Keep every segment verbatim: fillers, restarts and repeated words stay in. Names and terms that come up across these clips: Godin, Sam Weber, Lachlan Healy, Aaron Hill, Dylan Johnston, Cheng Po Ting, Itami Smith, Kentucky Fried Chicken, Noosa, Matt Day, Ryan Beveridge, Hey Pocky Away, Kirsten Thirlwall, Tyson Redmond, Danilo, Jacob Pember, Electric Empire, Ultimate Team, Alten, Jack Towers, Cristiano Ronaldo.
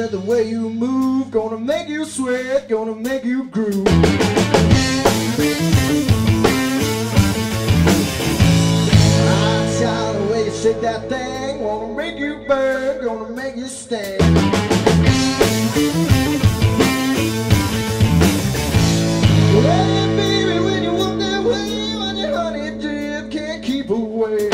Said the way you move, gonna make you sweat, gonna make you groove. I'm tired of the way you shake that thing, wanna make you burn, gonna make you stand. Hey baby, when you walk that way, when your honey drip, can't keep away.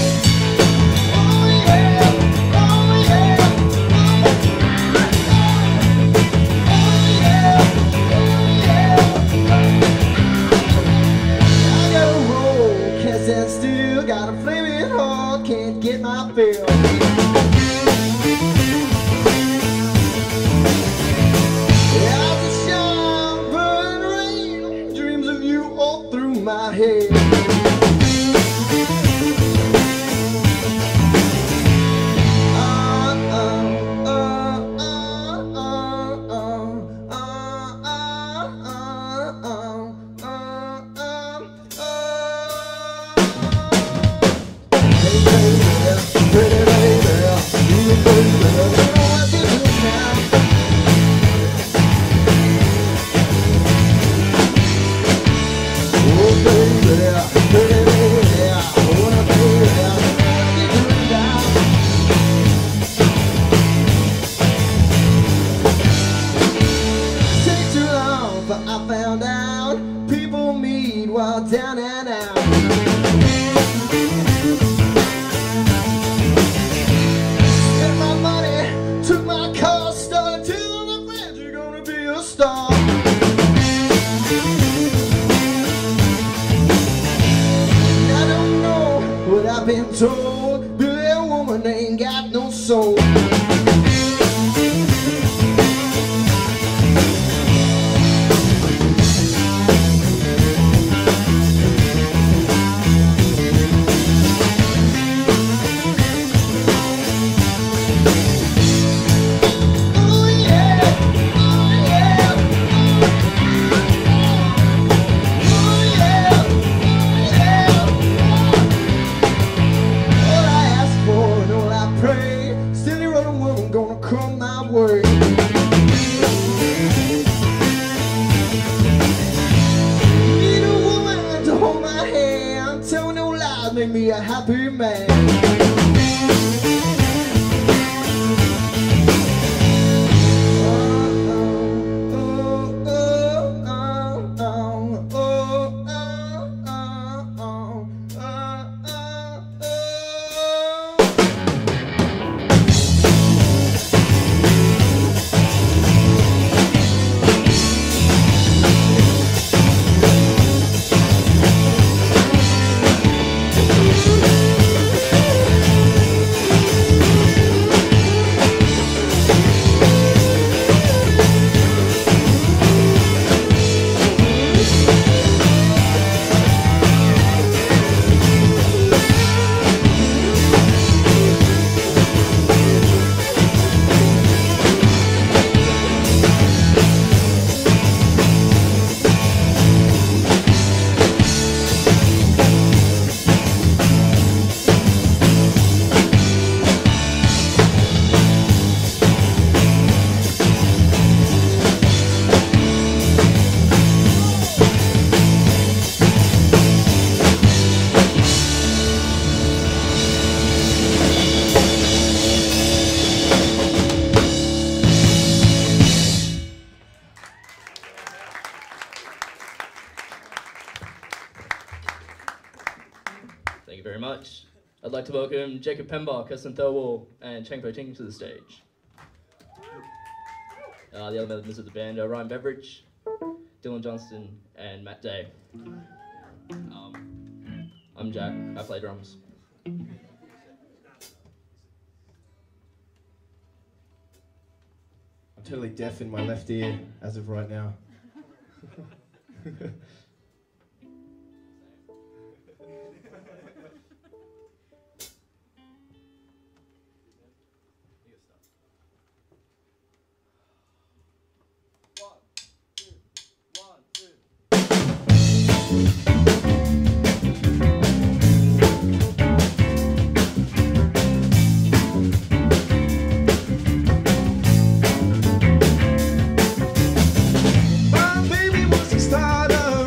Oh yeah, oh yeah, I fell down. People meet while down and out. Been told that woman ain't got no soul. Make me a happy man. I'd like to welcome Jacob Pember, Kirsten Thirlwall, and Cheng Po Ting to the stage. Uh, the other members of the band are Ryan Beveridge, Dylan Johnston, and Matt Day. Um, I'm Jack, I play drums. I'm totally deaf in my left ear as of right now. My baby was a starter.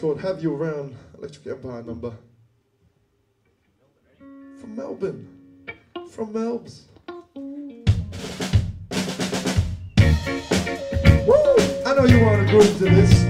Called Have You Around, Electric Empire number. From Melbourne. From Melbs. Woo! I know you want to groove to this.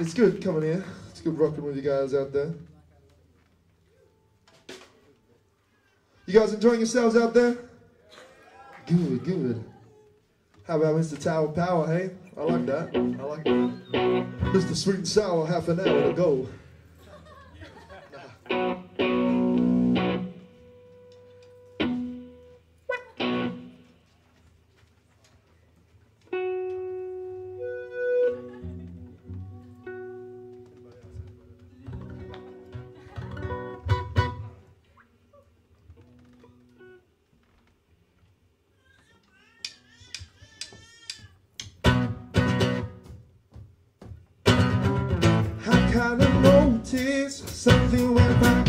It's good coming here. It's good rocking with you guys out there. You guys enjoying yourselves out there? Good, good. How about Mister Tower Power, hey? I like that. I like that. Mister Sweet and Sour, half an hour to go. kind of notice something went by.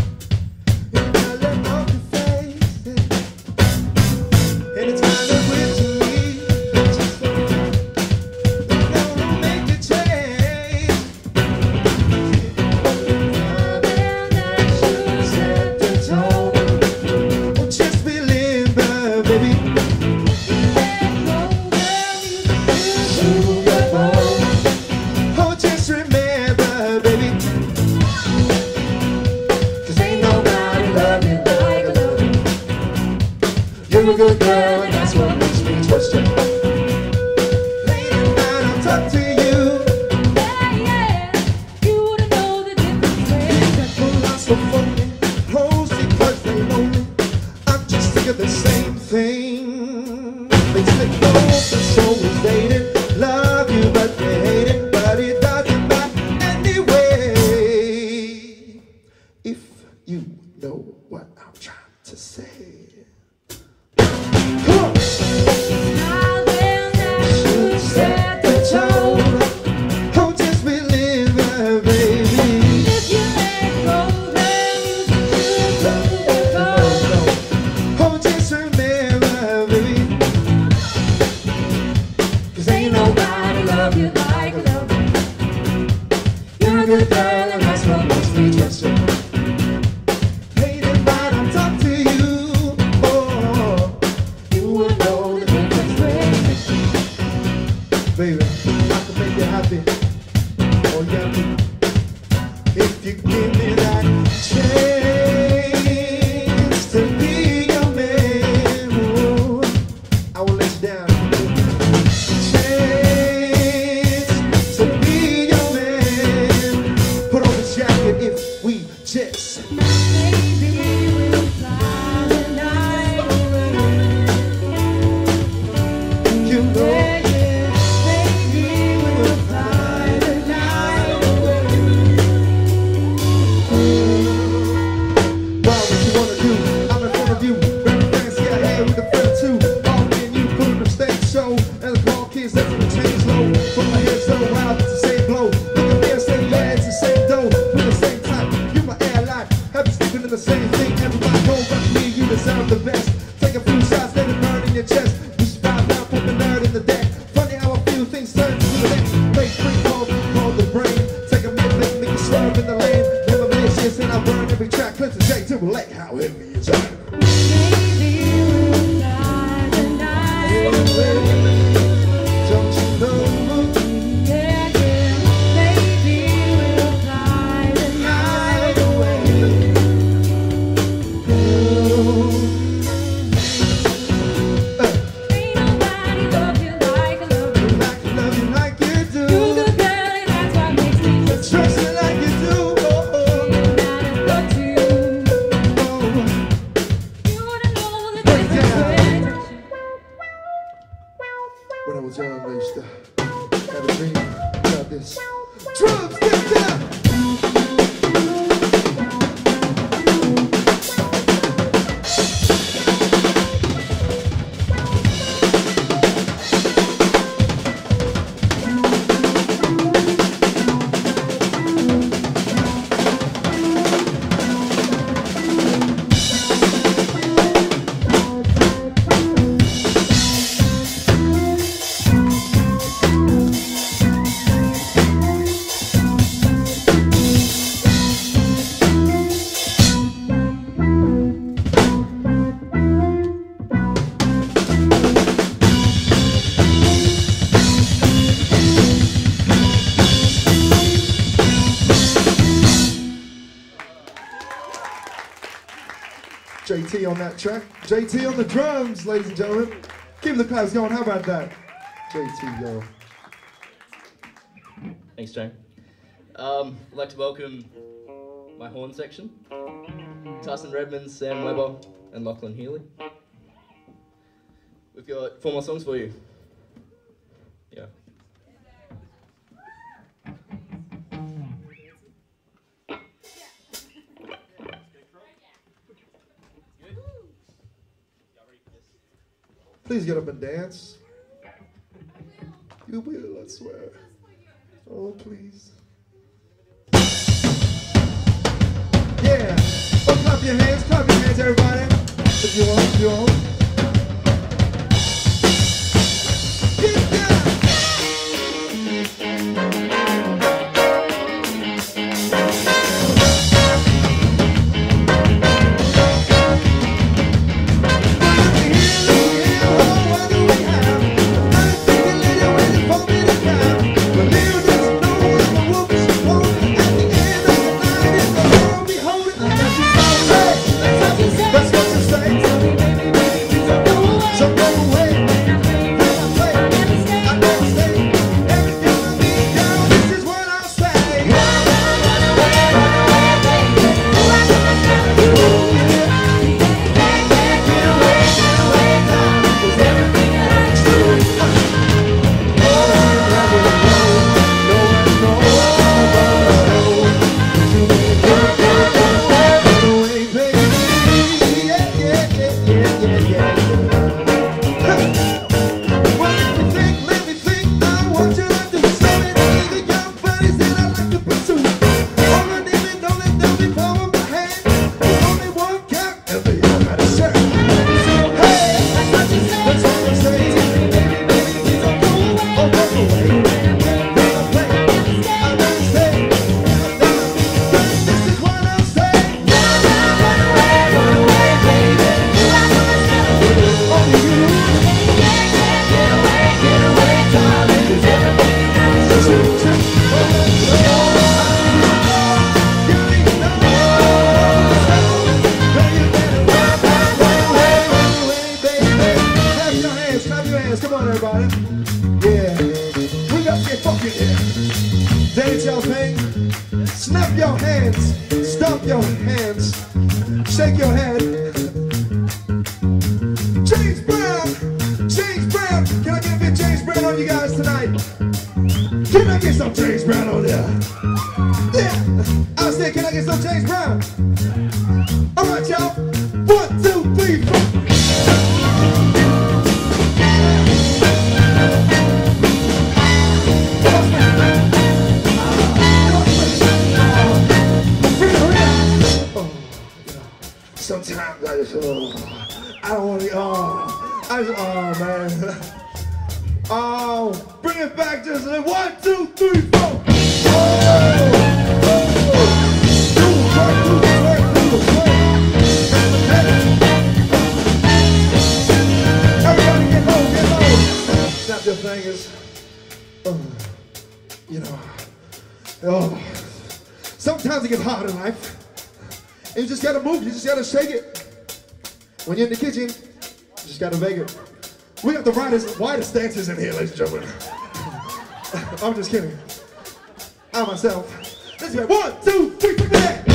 You're a good girl, and that's what makes me trust you. Late at night, I'll talk to you. Yeah, yeah, you wouldn't know the difference. That girl lost the phone, close the curtains, they know me. I'm just sick of the same thing. They stick close, the soul is dated. Love you, but they hate it, but it doesn't matter anyway. If you know what I'm trying to say. Baby, I can make you happy. Oh yeah, if you give me that chance to be your man, oh, I will let you down. Chance to be your man. Put on the jacket if we just. My baby will fly the night away. You know. The best. Take a few shots, let it burn in your chest. You should bow down, put the nerd in the deck. Funny how a few things turn to the next. Play free ball, call the brain. Take a minute, let me swerve in the lane. Never made shit, and I burn every track. Clips and Jack Towers, however you try. When I was young, I used to have a dream about this. Drums, get down! J T on that track. J T on the drums, ladies and gentlemen. Keep the claps going, how about that? J T, yo. Thanks, Cheng. Um, I'd like to welcome my horn section. Tyson Redmond, Sam Weber, and Lachlan Healy. We've got four more songs for you. Yeah. Please get up and dance. You will, I swear. Oh, please. Clap your hands, clap your hands, everybody. If you want, if you want. Get down. Shake it. When you're in the kitchen, you just gotta make it. We got the widest, widest dancers in here, ladies and gentlemen. I'm just kidding. I myself. Let's go. One, two, three, three, back.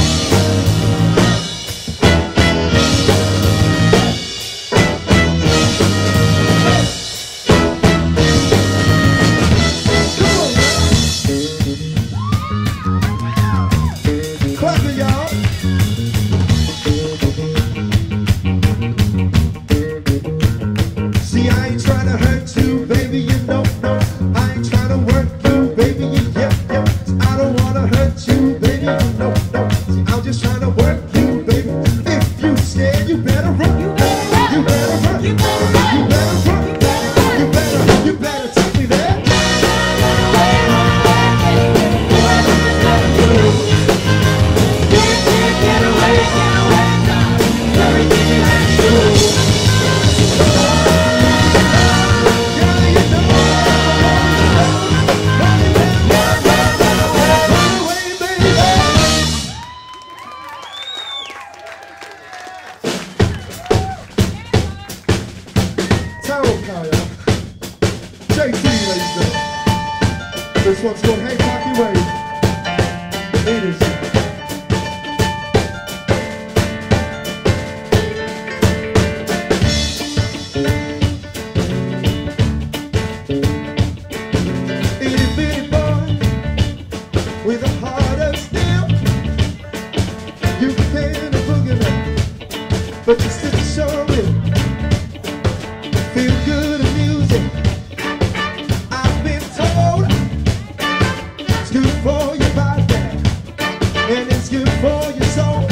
Good for your body, and it's good for your soul.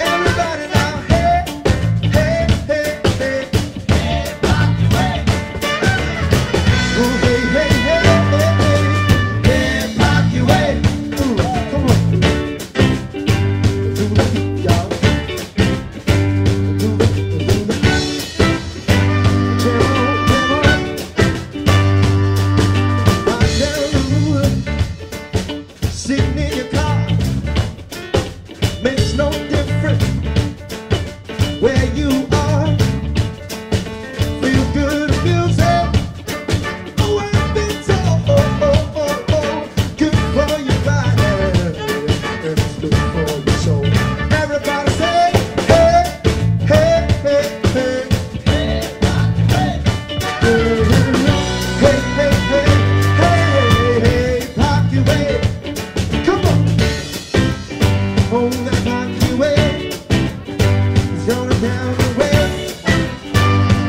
Everybody.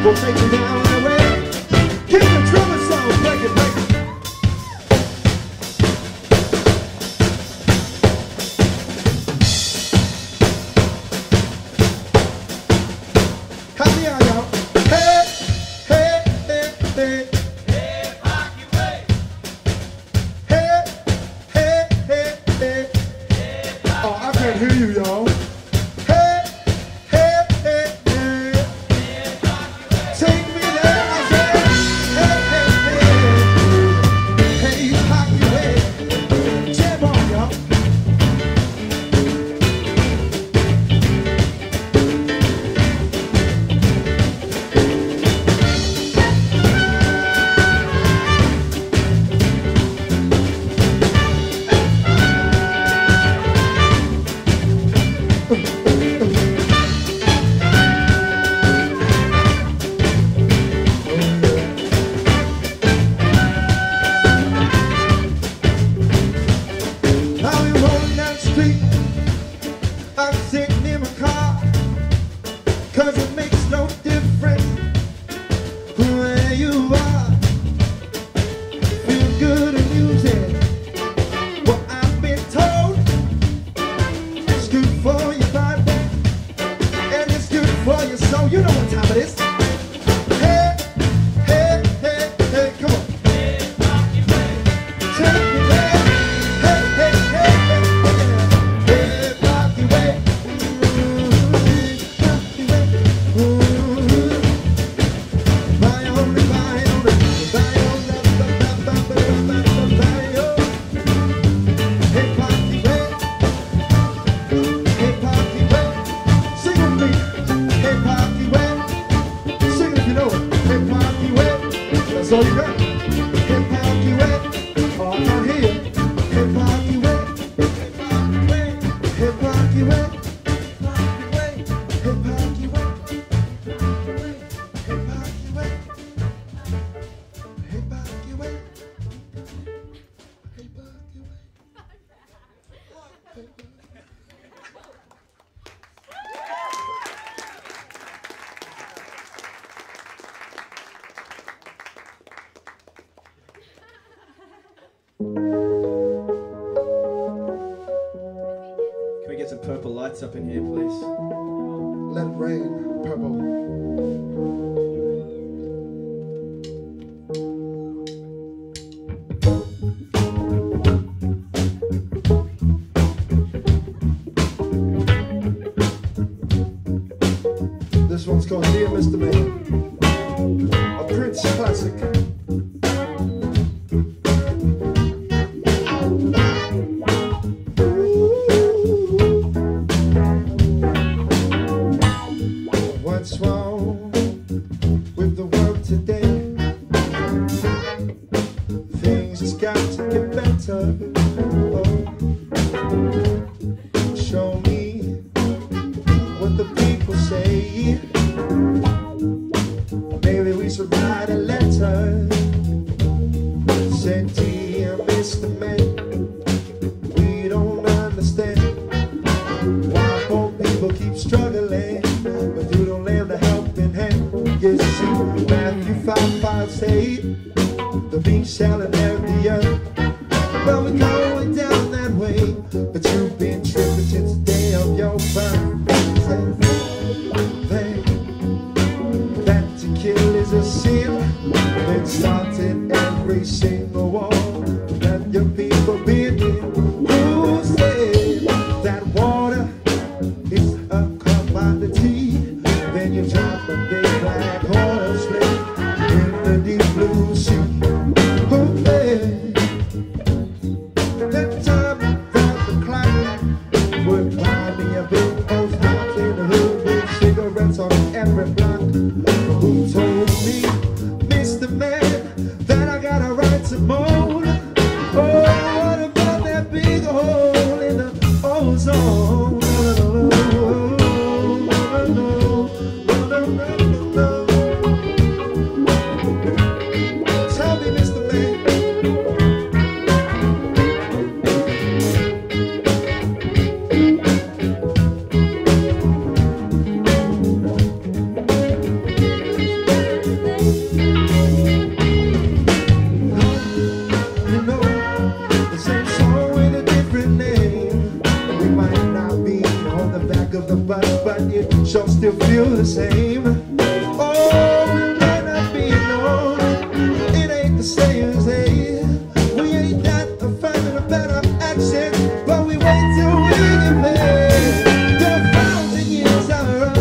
will take me down and away. Keep the trumpet sound, break it, break it. Come here, y'all. Hey, hey, hey, hey. Hey, Rocky Way. Hey, hey, hey, hey. Hey, Rocky. Oh, I can't hear you, y'all. Up in here, please. Let it rain, purple. Who told me, Mister Man, that I gotta write some more? the same. Oh, we might not be known. It ain't the same as they. We ain't that a finding a better accent, but we wait till we get made. The thousand years are up.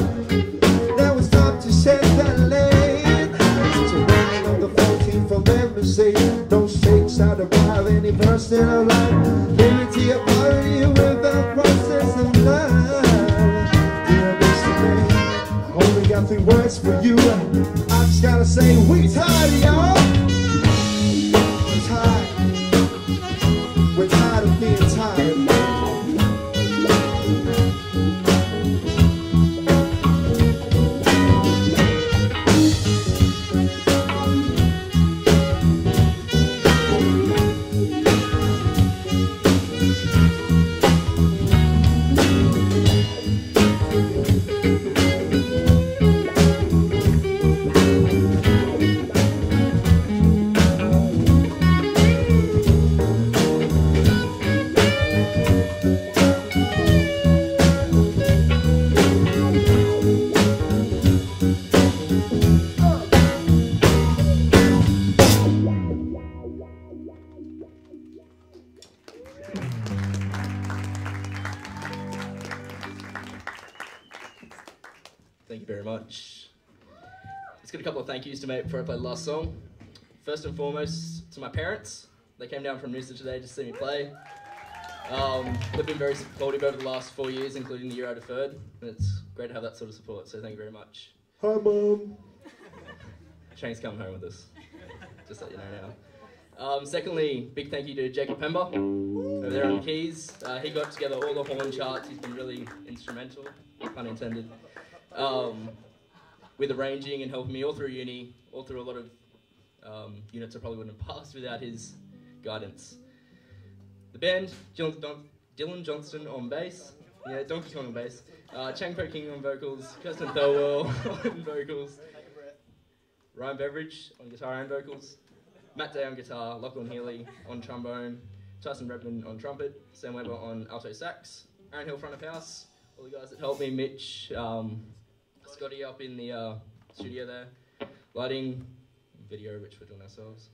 Now it's time to set that lane. It's a reign of the fourteenth Amendment. Say no shakes out of any personal life. Liberty of body without process of love. Three words for you. I just gotta say, we tired, y'all. We're tired. We're tired of being tired. Thank yous to make before I play the last song. First and foremost, to my parents. They came down from Noosa today to see me play. Um, they've been very supportive over the last four years, including the year I deferred. And it's great to have that sort of support, so thank you very much. Hi, Mum. Cheng's coming home with us. Just let you know now. Um, secondly, big thank you to Jacob Pember over there on the keys. Uh, he got together all the horn charts. He's been really instrumental, pun intended. Um, with arranging and helping me all through uni, all through a lot of um, units I probably wouldn't have passed without his guidance. The band, Dylan, Don Dylan Johnston on bass, yeah, Donkey Kong on bass, uh, Cheng Po Ting on vocals, Kirsten Thirlwall on vocals, Ryan Beveridge on guitar and vocals, Matt Day on guitar, Lachlan Healy on trombone, Tyson Redmond on trumpet, Sam Weber on alto sax, Aaron Hill front of house, all the guys that helped me, Mitch, um, Scotty up in the uh, studio there, lighting, video, which we're doing ourselves.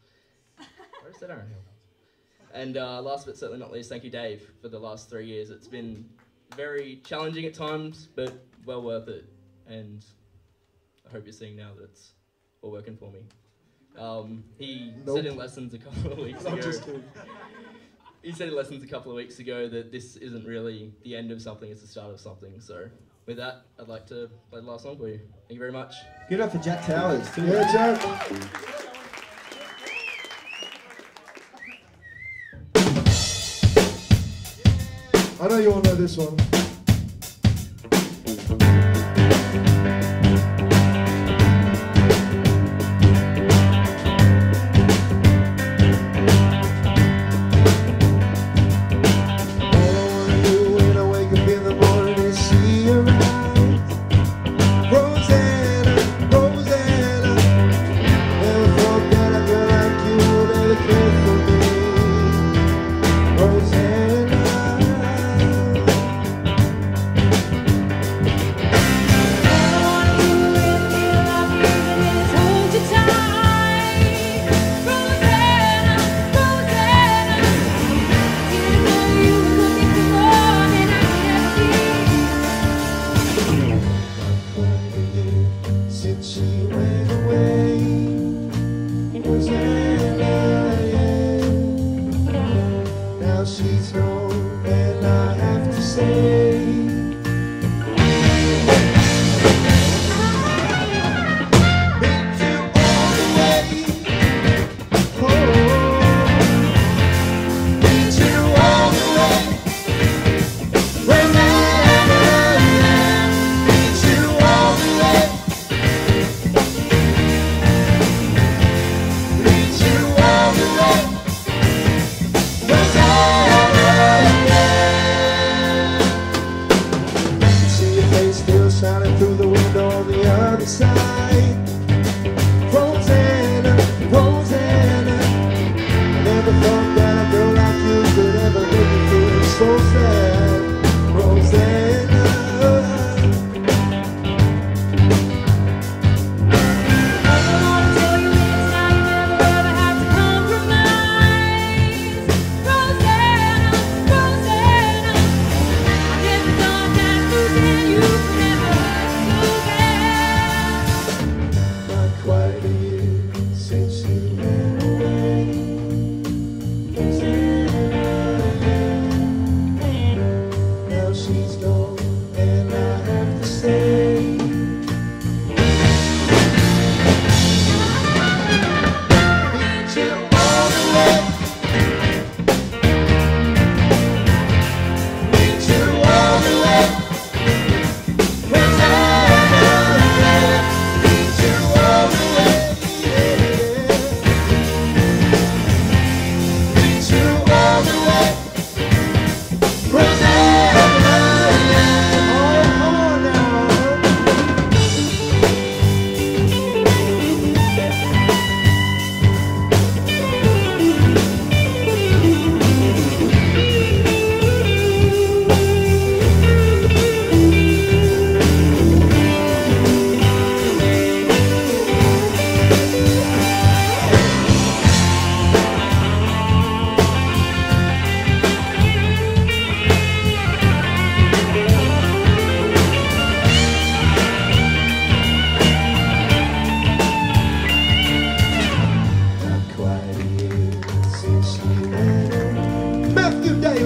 Where is that Aaron Hill? And uh, last but certainly not least, thank you, Dave, for the last three years. It's been very challenging at times, but well worth it. And I hope you're seeing now that it's all working for me. Um, he nope. said in lessons a couple of weeks ago. I'm just kidding. He said in lessons a couple of weeks ago that this isn't really the end of something; it's the start of something. So. With that, I'd like to play the last song for you. Thank you very much. Good up for Jack Towers. Too. Yeah, Jack. I know you all know this one.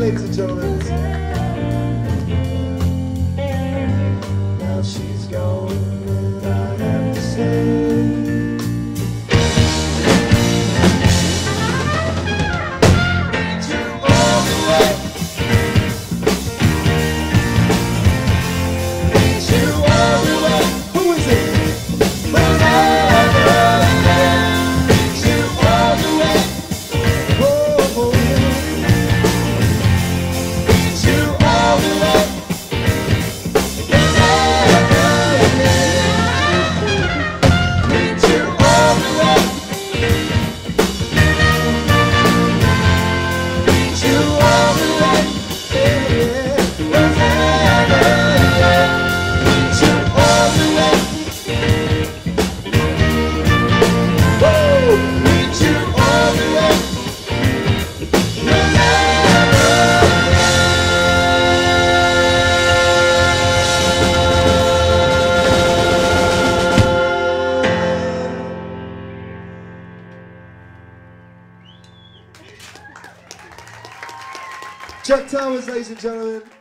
ladies and gentlemen. Now she's gone, and I have to say. Jack Towers, ladies and gentlemen.